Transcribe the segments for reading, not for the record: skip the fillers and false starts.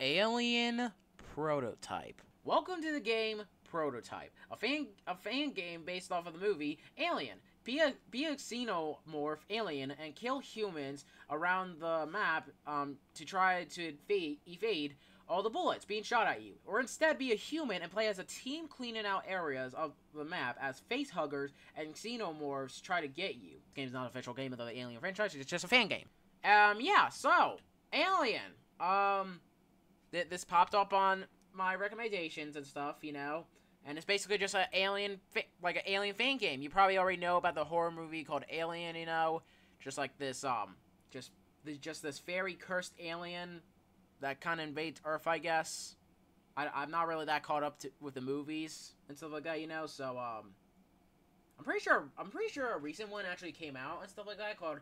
Alien Prototype. Welcome to the game Prototype, a fan game based off of the movie Alien. Be a xenomorph alien and kill humans around the map to try to evade all the bullets being shot at you. Or instead be a human and play as a team cleaning out areas of the map as facehuggers and xenomorphs try to get you. This game's not an official game of the Alien franchise, it's just a fan game. Yeah, so, Alien. This popped up on my recommendations and stuff, you know. And it's basically just an alien, like an alien fan game. You probably already know about the horror movie called Alien, you know, just like this, just this very cursed alien that kind of invades Earth, I guess. I'm not really that caught up with the movies and stuff like that, you know. So, I'm pretty sure a recent one actually came out and stuff like that called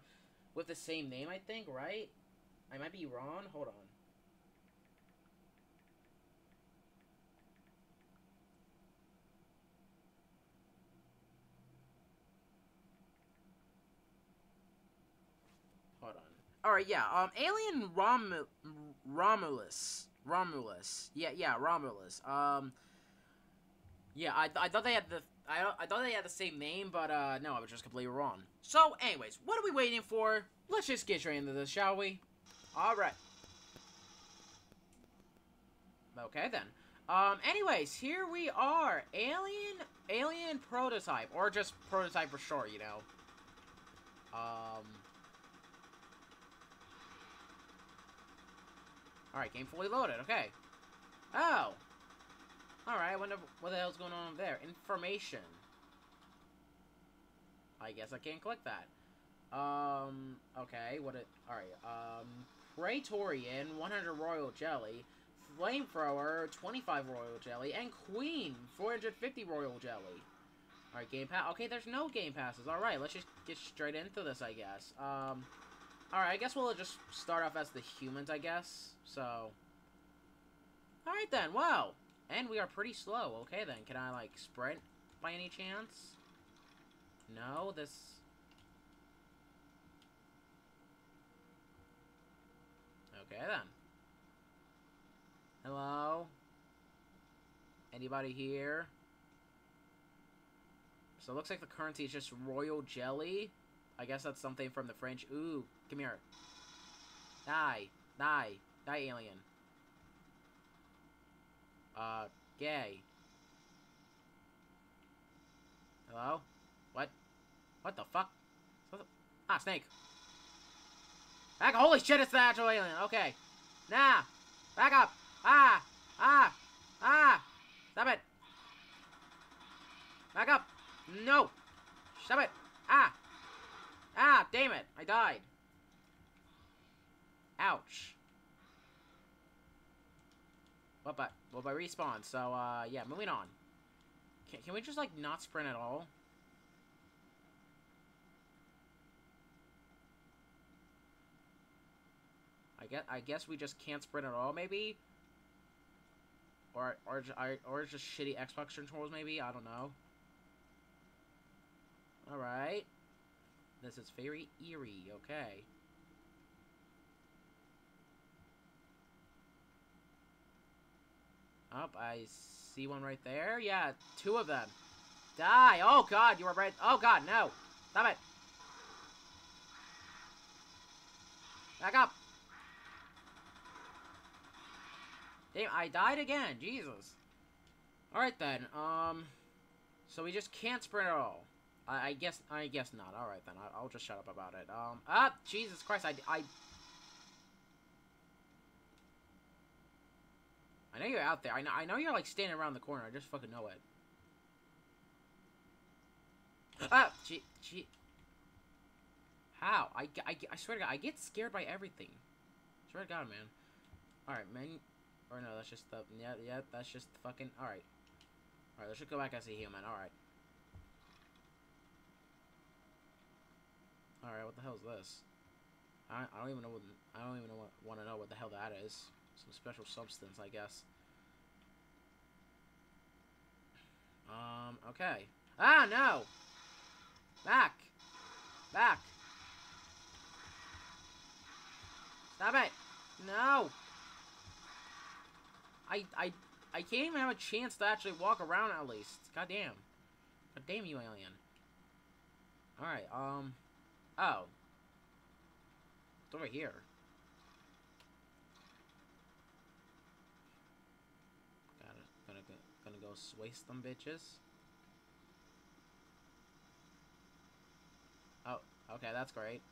with the same name, I think, right? I might be wrong. Hold on. Alright, yeah, Alien Romulus. Yeah, Romulus. Yeah, I thought they had the same name, but no, I was just completely wrong. So, anyways, what are we waiting for? Let's just get straight into this, shall we? Alright. Okay then. Anyways, here we are. Alien Prototype, or just Prototype for short, you know. Alright, game fully loaded, okay. Oh! Alright, I wonder what the hell's going on there. Information. I guess I can't click that. Okay, what it... Alright, Praetorian, 100 Royal Jelly, Flamethrower, 25 Royal Jelly, and Queen, 450 Royal Jelly. Alright, game pass... Okay, there's no game passes. Alright, let's just get straight into this, I guess. Alright, I guess we'll just start off as the humans, I guess. So. Alright then, wow. And we are pretty slow. Okay then, can I, like, sprint by any chance? No, this... Okay then. Hello? Anybody here? So it looks like the currency is just Royal Jelly. I guess that's something from the French. Ooh, come here. Die. Die. Die, alien. Gay. Hello? What? What the fuck? Ah, snake. Back up. Holy shit, it's the actual alien. Okay. Nah. Back up. Ah. Ah. Ah. Stop it. Back up. No. Stop it. Ah. Ah, damn it! I died. Ouch. Well, by respawn. So, yeah, moving on. Can we just, like, not sprint at all? I guess we just can't sprint at all, maybe. Or just shitty Xbox controls, maybe. I don't know. All right. This is very eerie, okay. Oh, I see one right there. Yeah, two of them. Die! Oh, God, you were right. Oh, God, no. Stop it. Back up. Damn, I died again. Jesus. Alright, then. So we just can't sprint at all. I guess not. All right then. I'll just shut up about it. Ah, Jesus Christ! I know you're out there. I know you're like standing around the corner. I just fucking know it. Ah, gee. How? I swear to God, I get scared by everything. I swear to God, man. All right, man. Or no, that's just the yeah. That's just the fucking. All right. All right. Let's just go back as a human. All right. Alright, what the hell is this? I don't even want to know what the hell that is. Some special substance, I guess. Okay. Ah, no! Back! Back! Stop it! No! I can't even have a chance to actually walk around at least. Goddamn. Goddamn you, alien. Alright, oh. It's over here. Gonna go waste them bitches. Oh, okay, that's great.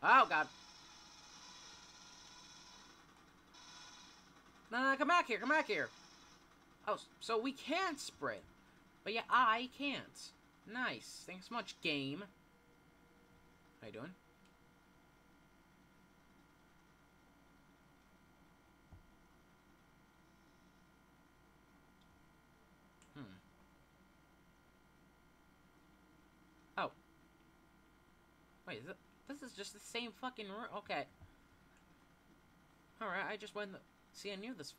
Oh, God. No, come back here, come back here. Oh, so we can't sprint. But yeah, I can't. Nice. Thanks much, game. How you doing? Oh. Wait, is it... This is just the same fucking room. Okay. Alright, I just went... See, I knew this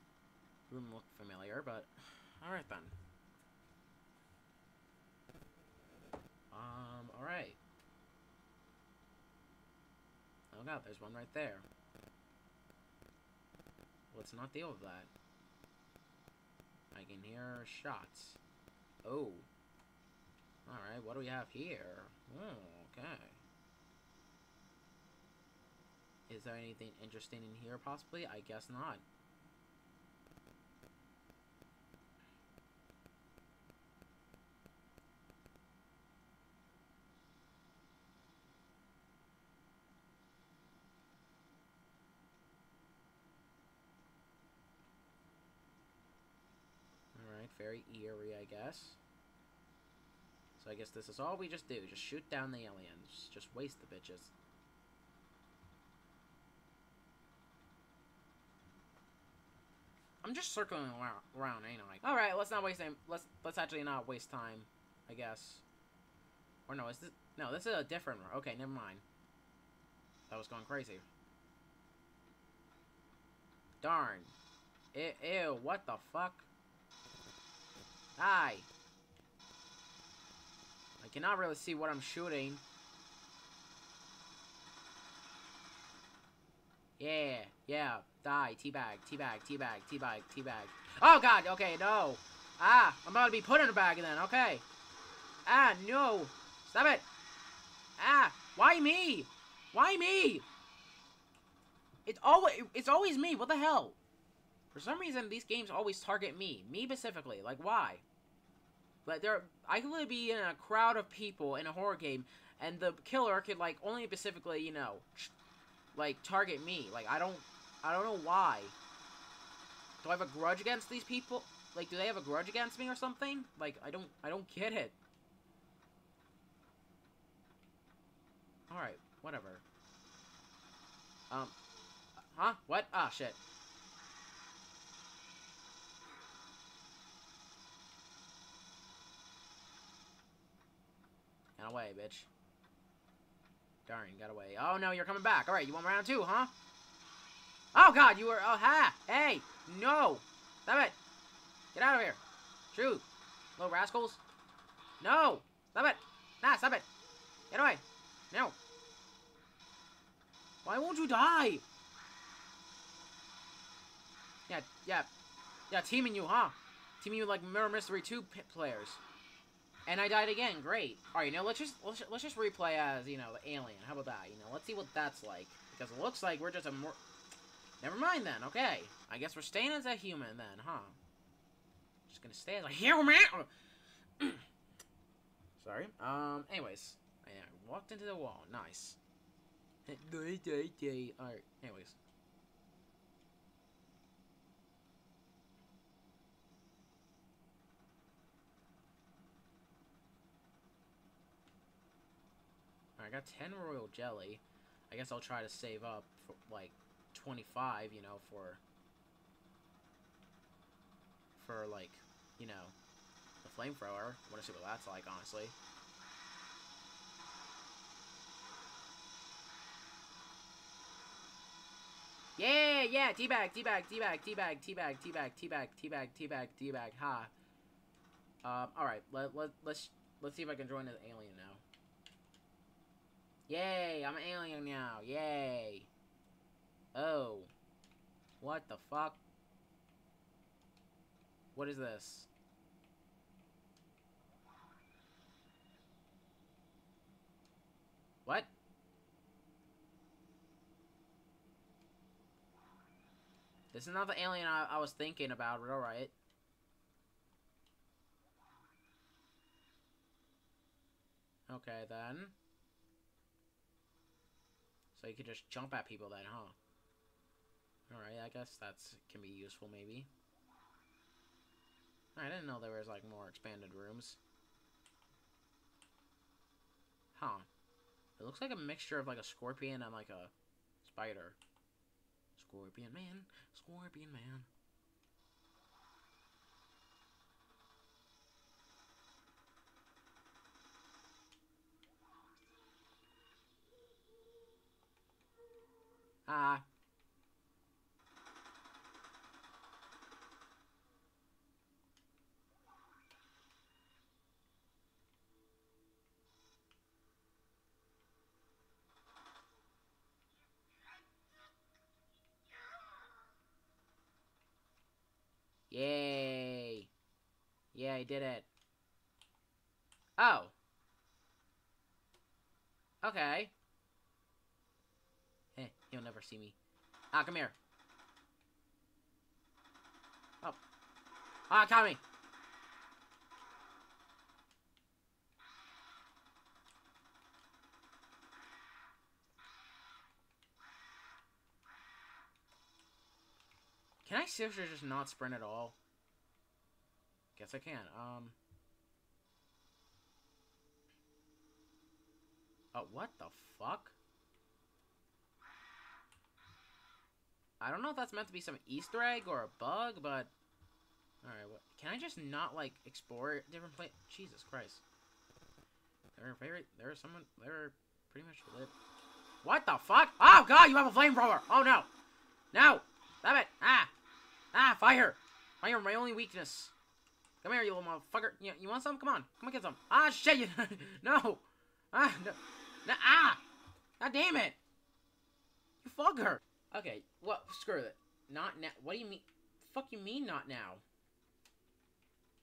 room looked familiar, but... Alright, then. Alright. Oh, God, there's one right there. Let's not deal with that. I can hear shots. Oh. Alright, what do we have here? Oh, okay. Is there anything interesting in here, possibly? I guess not. Alright, very eerie, I guess. So I guess this is all we just do. Just shoot down the aliens. Just waste the bitches. I'm just circling around, ain't I? Alright, let's not waste time. Let's actually not waste time, I guess. Or no, is this... No, this is a different one. Okay, never mind. That was going crazy. Darn. Ew, what the fuck? Die. I cannot really see what I'm shooting. Yeah, yeah, die, teabag, teabag, teabag, teabag, teabag. Oh, God, okay, no. Ah, I'm about to be put in a bag then, okay. Ah, no. Stop it. Ah, why me? Why me? It's always me, what the hell? For some reason, these games always target me. Me specifically, like, why? Like, I could literally be in a crowd of people in a horror game, and the killer could, like, only specifically, you know... Like, target me. Like, I don't know why. Do I have a grudge against these people? Like, do they have a grudge against me or something? Like, I don't get it. Alright, whatever. Huh? What? Ah, shit. Get away, bitch. Darn, got away. Oh, no, you're coming back. All right, you want round two, huh? Oh, God, you were... Oh, ha! Hey! No! Stop it! Get out of here! Shoot! Little rascals! No! Stop it! Nah, stop it! Get away! No! Why won't you die? Yeah, yeah. Yeah, teaming you, huh? Teaming you like Murder Mystery 2 players. And I died again. Great. All right, now let's just replay as, you know, the alien. How about that? You know, let's see what that's like, because it looks like we're just a more. Never mind then. Okay, I guess we're staying as a human then, huh? Just gonna stay as a human. Sorry. Anyways, I walked into the wall. Nice. All right. Anyways. I got 10 Royal Jelly. I guess I'll try to save up for, like, 25, you know, for, like, you know, the Flamethrower. I want to see what that's like, honestly. Yeah, yeah, teabag, teabag, teabag, teabag, teabag, teabag, teabag, teabag, teabag, teabag, ha. Alright, let's see if I can join the alien now. Yay, I'm an alien now. Yay. Oh. What the fuck? What is this? What? This is not the alien I was thinking about, but alright. Okay, then. So you could just jump at people then, huh? Alright, I guess that's can be useful, maybe. I didn't know there was, like, more expanded rooms. Huh. It looks like a mixture of, like, a scorpion and, like, a spider. Scorpion man. Scorpion man. Ah. Yay. Yeah, I did it. Oh. Okay. Eh, he'll never see me. Ah, come here. Oh. Ah, Tommy. Can I seriously just not sprint at all? Guess I can. Oh, what the fuck? I don't know if that's meant to be some Easter egg or a bug, but... Alright, what? Can I just not, like, explore different places? Jesus Christ. They're pretty much lit. What the fuck? Oh, God, you have a flamethrower! Oh, no! No! Stop it! Ah! Ah, fire! Fire, my only weakness. Come here, you little motherfucker. You want some? Come on. Come on, get some. Ah, shit! You no! Ah, no. No! Ah! God damn it! You fucker! Okay, well, screw it. Not now. What do you mean? Fuck you mean not now?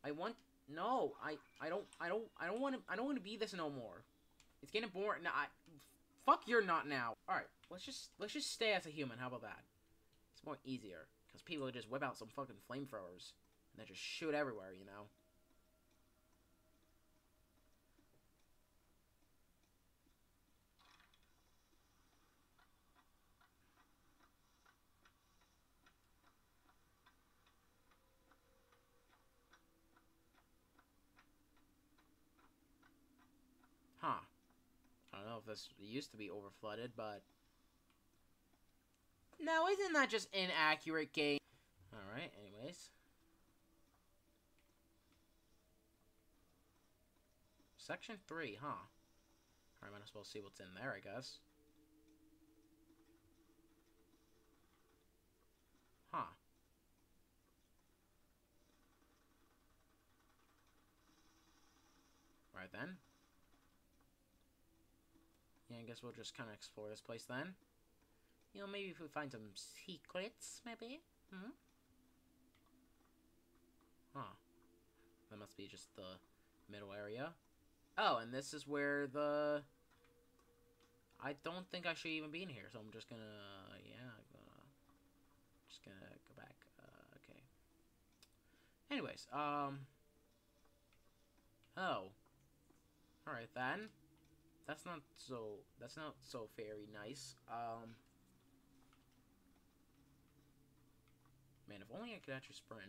I want... No, I don't want to be this no more. It's getting boring. No, fuck you're not now. Alright, let's just stay as a human. How about that? It's more easier, because people just whip out some fucking flamethrowers, and they just shoot everywhere, you know? Huh. I don't know if this used to be overflooded, but... No, isn't that just inaccurate game? Alright, anyways. Section 3, huh? Alright, might as well see what's in there, I guess. Huh. Alright then. Yeah, I guess we'll just kind of explore this place then. You know, maybe if we find some secrets, maybe? Hmm? Huh. That must be just the middle area. Oh, and this is where the... I don't think I should even be in here, so I'm just gonna... Yeah, just gonna go back. Okay. Anyways, Oh. Alright, then. That's not so very nice. Man, if only I could actually sprint.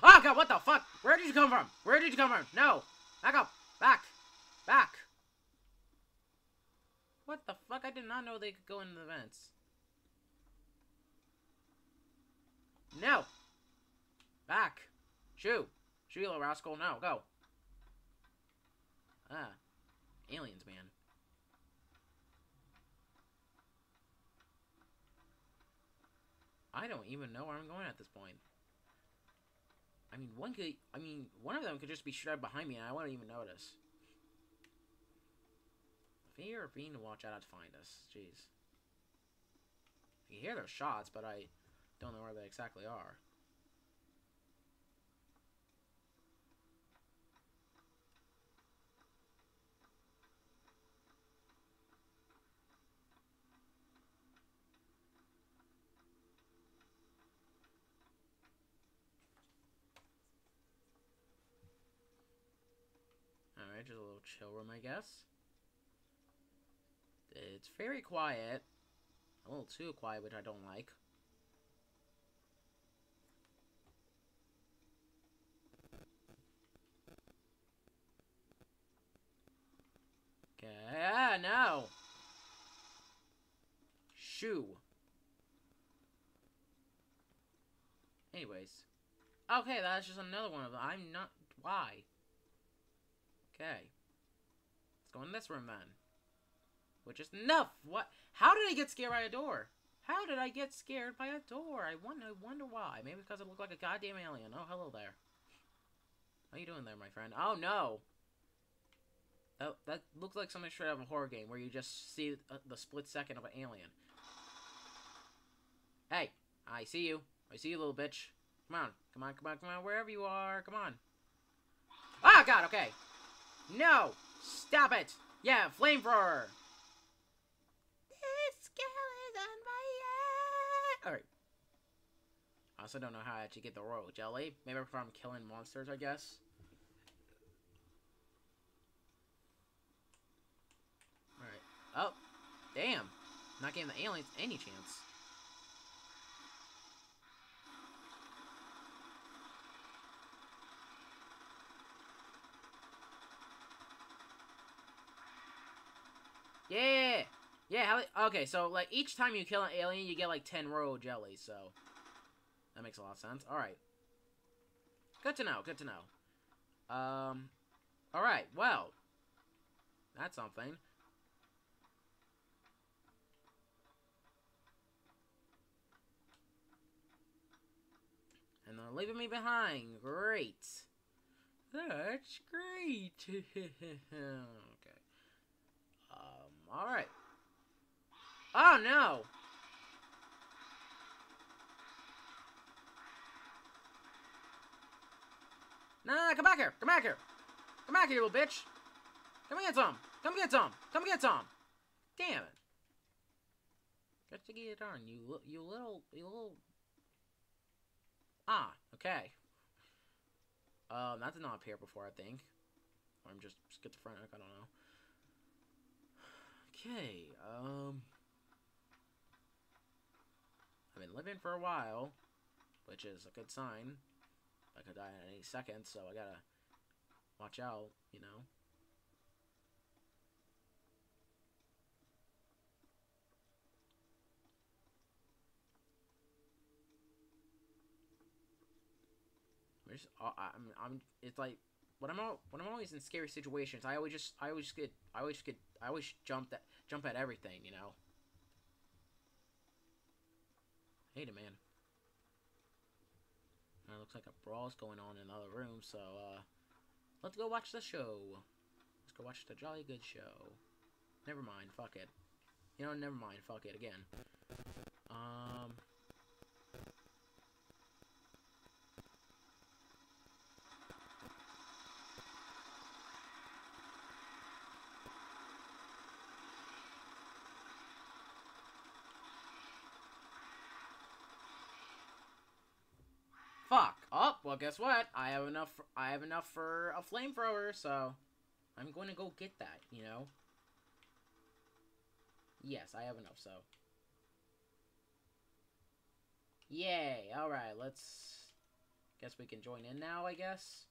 Oh God, what the fuck? Where did you come from? Where did you come from? No! Back up! Back! Back! What the fuck? I did not know they could go into the vents. No! Back! Shoo! Shoo, you little rascal. No, go! Ah. aliens, man. I don't even know where I'm going at this point. I mean, one of them could just be straight up behind me and I wouldn't even notice. If you're being to watch out to find us, jeez. I can hear their shots, but I don't know where they exactly are. Alright, just a little chill room, I guess. It's very quiet. A little too quiet, which I don't like. Okay, ah, no! Shoo. Anyways. Okay, that's just another one of them. I'm not... Why? Okay. Let's go in this room, then. Which is enough! What? How did I get scared by a door? How did I get scared by a door? I wonder why. Maybe because I look like a goddamn alien. Oh, hello there. What are you doing there, my friend? Oh, no! Oh, that looks like something straight out of a horror game where you just see the split second of an alien. Hey! I see you. I see you, little bitch. Come on. Come on, come on, come on. Wherever you are. Come on. Ah, God! Okay! No! Stop it! Yeah, Flamethrower! Alright. I also don't know how I actually get the Royal Jelly. Maybe from killing monsters, I guess. Alright. Oh. Damn. Not giving the aliens any chance. Yeah! Yeah, okay, so, like, each time you kill an alien, you get, like, 10 Royal Jellies, so... That makes a lot of sense. Alright. Good to know, good to know. Alright, well... That's something. And they're leaving me behind. Great. That's great. Okay. Alright. Oh, no! No, no, no, come back here! Come back here! Come back here, you little bitch! Come get some! Come get some! Come get some! Damn it! Got to get it on, you little... Ah, okay. That did not appear before, I think. Or I'm just schizophrenic, I don't know. Okay, I've been living for a while, which is a good sign. I could die at any second, so I gotta watch out, you know. It's like when I'm always in scary situations, I always jump at everything, you know. I hate it, man. It looks like a brawl's going on in the other room, so let's go watch the show. Let's go watch the Jolly Good Show. Never mind, fuck it. You know, never mind, fuck it again. Fuck. Oh, well, guess what? I have enough for a flamethrower, so I'm going to go get that, you know? Yes, I have enough, so. Yay. All right, let's... Guess we can join in now, I guess.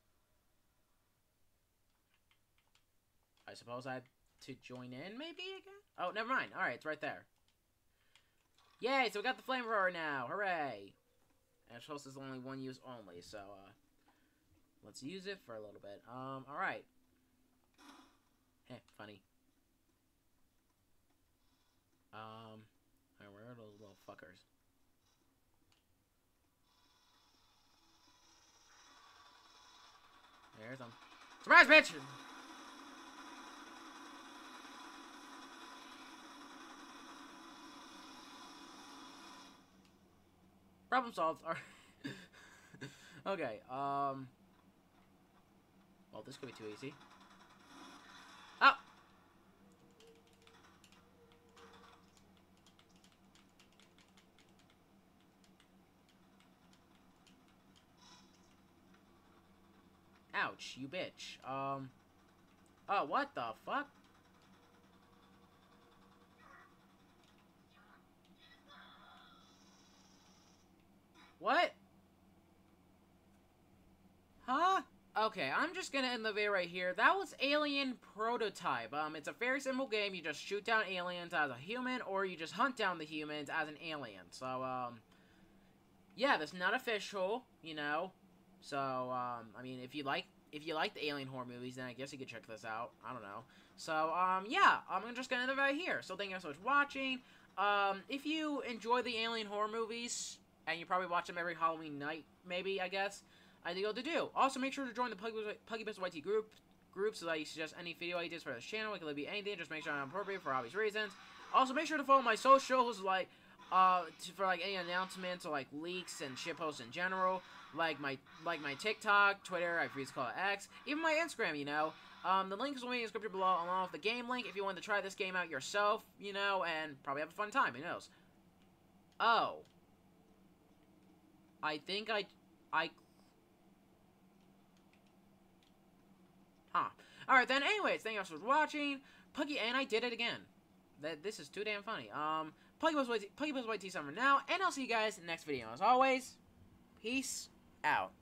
I suppose I have to join in, maybe, again? Oh, never mind. All right, it's right there. Yay, so we got the flamethrower now. Hooray. And it's also only one use only, so, let's use it for a little bit. Alright. Heh, funny. fuckers. There's them. Surprise, bitch! Problem solved. Okay, well, this could be too easy. Oh! Ouch, you bitch. Oh, what the fuck? What? Huh? Okay, I'm just gonna end the video right here. That was Alien Prototype. It's a very simple game. You just shoot down aliens as a human, or you just hunt down the humans as an alien. So, yeah, that's not official, you know. So, I mean, if you like the alien horror movies, then I guess you could check this out. I don't know. So, yeah, I'm just gonna end it right here. So, thank you guys so much for watching. If you enjoy the alien horror movies, and you probably watch them every Halloween night, maybe, I guess, I think you'll to do. Also, make sure to join the PuggyPugsonYT group so that you suggest any video ideas for this channel. It could be anything. Just make sure I'm appropriate for obvious reasons. Also, make sure to follow my socials, like, for, like, any announcements or, like, leaks and shit posts in general. Like my TikTok, Twitter, I freeze call it X, even my Instagram, you know. The links will be in the description below, along with the game link if you want to try this game out yourself, you know, and probably have a fun time. Who knows? Oh. I think I... Huh. Alright then, anyways, thank you guys for watching. Puggy and I did it again. This is too damn funny. PuggyPugsonYT summer now, and I'll see you guys in the next video. As always, peace out.